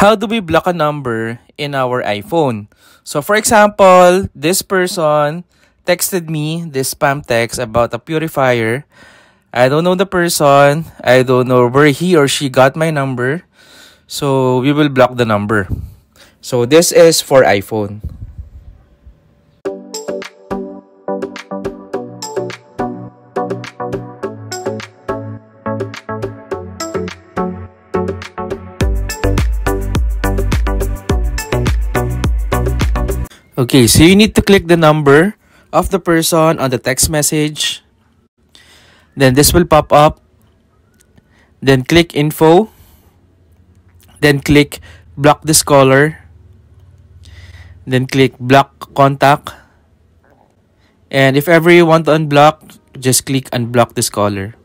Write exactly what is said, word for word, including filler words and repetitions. How do we block a number in our iPhone? So for example, this person texted me this spam text about a purifier. I don't know the person. I don't know where he or she got my number. So we will block the number. So this is for iPhone. Okay, so you need to click the number of the person on the text message. Then this will pop up. Then click info. Then click block this caller. Then click block contact. And if ever you want to unblock, just click unblock this caller.